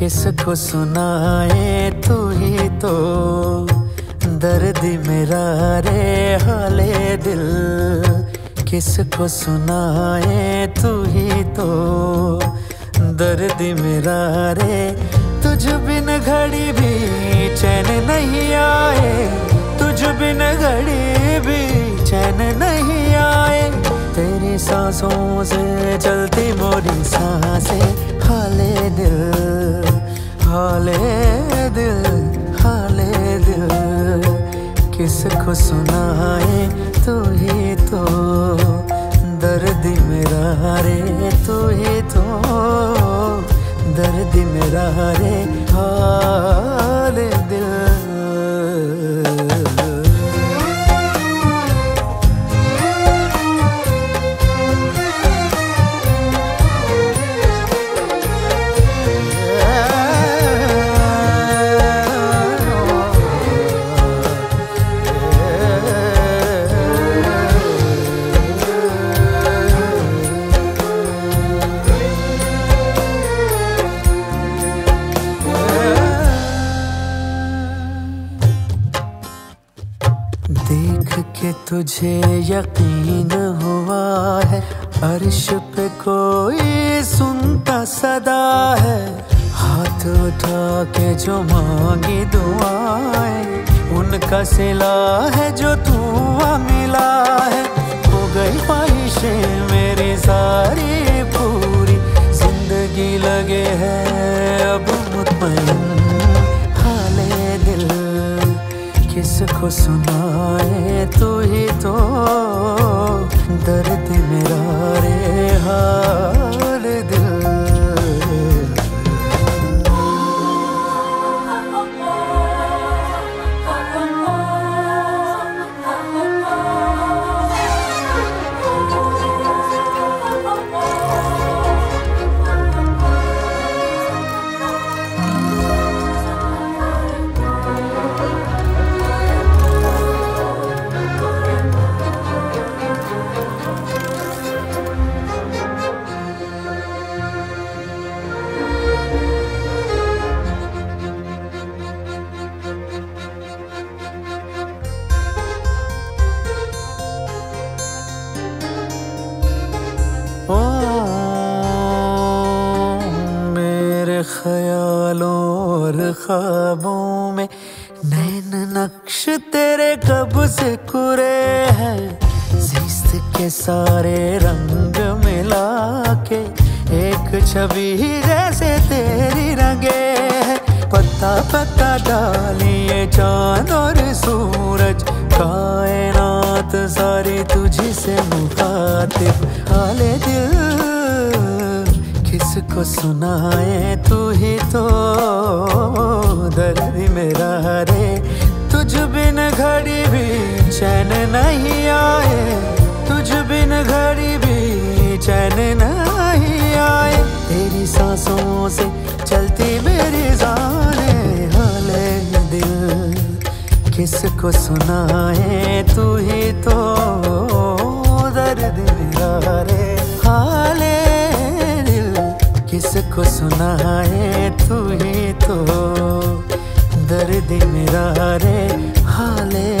किसको सुनाए तू ही तो दर्द मेरा रे हाले दिल, किसको सुनाए तू ही तो दर्द मेरा रे। तुझ बिन घड़ी भी चैन नहीं आए, तुझ बिन घड़ी भी चैन नहीं आए। तेरी सांसों से चलती मोरी सांसें, हाले दिल हाले दिल हाले दिल, किसको सुनाए तू ही तो दर्द मेरा रे, तू ही तो दर्द मेरा रे हाले दिल। देख के तुझे यकीन हुआ है, अर्श पे कोई सुनता सदा है। हाथ उठा के जो मांगी दुआएं, उनका सिला है जो तू मिला है। हो गई ख्वाहिशें मेरी सारी पूरी, जिंदगी लगे है अब मुतमईन। किसको सुनाए तू ही तो दर्द मेरा रे हाले दिल। ख्यालों और ख्वाबों में नैन नक्श तेरे कब से कुरे हैं। जिस्त के सारे रंग मिला के एक छवि जैसे तेरी रंगे है। पता पता डालिए चांद और सूरज, कायनात सारी तुझी से मुखातिब। हाले दिल किसको सुनाए तू ही तो दर्द मेरा रे। तुझ बिन घड़ी भी चैन नहीं आए, तुझ बिन घड़ी भी चैन नहीं आए। तेरी सांसों से चलती मेरी जाने, हाले दिल किसको सुनाए तू ही तो दर्द मेरा रे। हाले किसको सुनाए तू ही तो दर्द मेरा रे हाले।